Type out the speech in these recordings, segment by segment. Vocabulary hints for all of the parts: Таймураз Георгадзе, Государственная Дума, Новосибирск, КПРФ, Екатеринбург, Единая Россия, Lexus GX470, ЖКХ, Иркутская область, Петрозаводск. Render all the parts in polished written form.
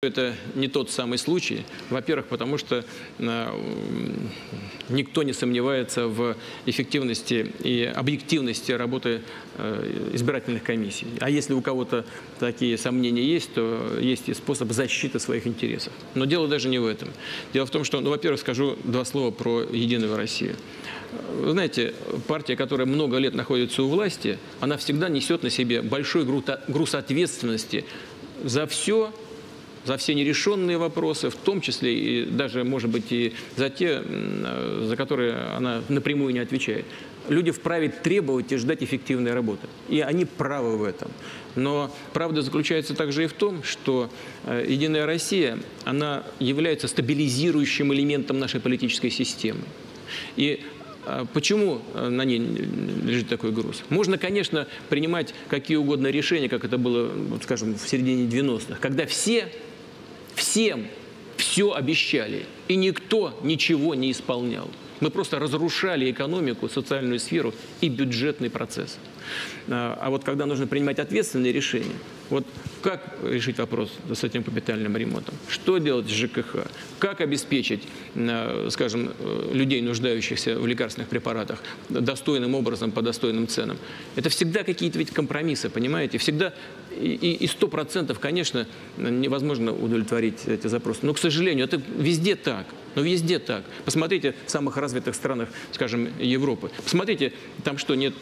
Это не тот самый случай, во-первых, потому что никто не сомневается в эффективности и объективности работы избирательных комиссий. А если у кого-то такие сомнения есть, то есть и способ защиты своих интересов. Но дело даже не в этом. Дело в том, что, во-первых, скажу два слова про «Единую Россию». Вы знаете, партия, которая много лет находится у власти, она всегда несет на себе большой груз ответственности за все нерешенные вопросы, в том числе и даже, может быть, и за те, за которые она напрямую не отвечает. Люди вправе требовать и ждать эффективной работы. И они правы в этом. Но правда заключается также и в том, что «Единая Россия», она является стабилизирующим элементом нашей политической системы. И почему на ней лежит такой груз? Можно, конечно, принимать какие угодно решения, как это было, скажем, в середине 90-х, когда всем все обещали, и никто ничего не исполнял. Мы просто разрушали экономику, социальную сферу и бюджетный процесс. А вот когда нужно принимать ответственные решения, вот как решить вопрос с этим капитальным ремонтом? Что делать с ЖКХ? Как обеспечить, скажем, людей, нуждающихся в лекарственных препаратах, достойным образом, по достойным ценам? Это всегда какие-то ведь компромиссы, понимаете? Всегда и 100%, конечно, невозможно удовлетворить эти запросы. Но, к сожалению, это везде так. Но везде так. Посмотрите в самых развитых странах, скажем, Европы. Посмотрите, там что, нет,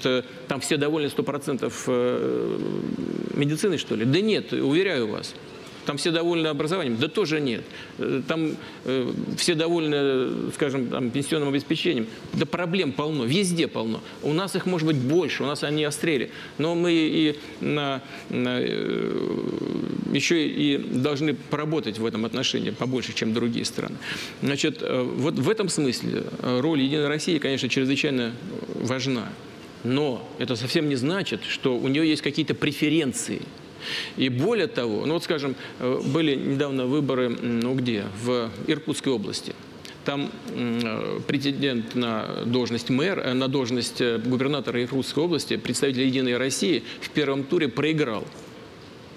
там все довольны 100% медицины, что ли? Да нет, уверяю вас. Там все довольны образованием? Да тоже нет. Там все довольны, скажем, пенсионным обеспечением? Да проблем полно, везде полно. У нас их может быть больше, у нас они острее. Но мы еще и должны поработать в этом отношении побольше, чем другие страны. Значит, вот в этом смысле роль «Единой России», конечно, чрезвычайно важна. Но это совсем не значит, что у нее есть какие-то преференции. И более того, скажем, были недавно выборы, в Иркутской области. Там претендент на должность мэра, на должность губернатора Иркутской области, представитель «Единой России», в первом туре проиграл.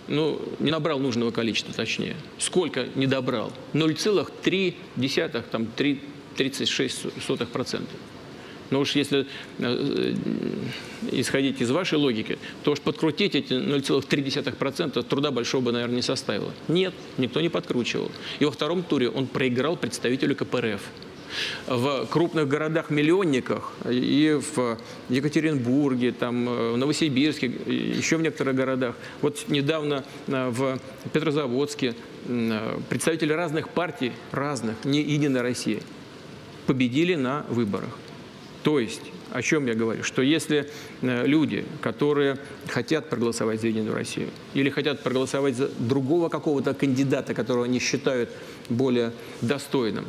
Не набрал нужного количества, точнее. Сколько не добрал? 0,36%. Но уж если исходить из вашей логики, то уж подкрутить эти 0,3% труда большого бы, наверное, не составило. Нет, никто не подкручивал. И во втором туре он проиграл представителю КПРФ. В крупных городах-миллионниках и в Екатеринбурге, в Новосибирске, еще в некоторых городах. Вот недавно в Петрозаводске представители разных партий, не «Единой России», победили на выборах. То есть, о чем я говорю, что если люди, которые хотят проголосовать за «Единую Россию» или хотят проголосовать за другого какого-то кандидата, которого они считают более достойным,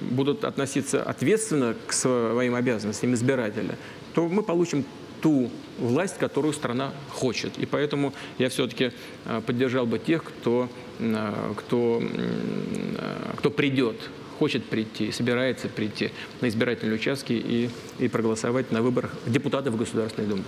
будут относиться ответственно к своим обязанностям избирателя, то мы получим ту власть, которую страна хочет. И поэтому я все-таки поддержал бы тех, кто придет. Хочет прийти, собирается прийти на избирательные участки и проголосовать на выборах депутатов Государственной Думы.